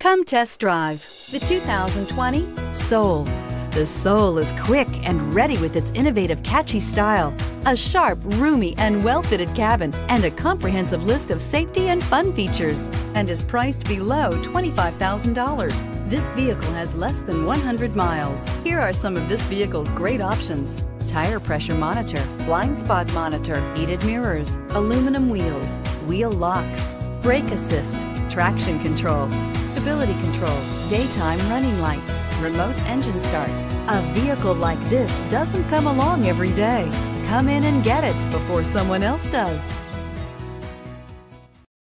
Come test drive the 2020 Soul. The Soul is quick and ready with its innovative, catchy style, a sharp, roomy, and well-fitted cabin, and a comprehensive list of safety and fun features, and is priced below $25,000. This vehicle has less than 100 miles. Here are some of this vehicle's great options: tire pressure monitor, blind spot monitor, heated mirrors, aluminum wheels, wheel locks, brake assist, traction control, stability control, daytime running lights, remote engine start. A vehicle like this doesn't come along every day. Come in and get it before someone else does.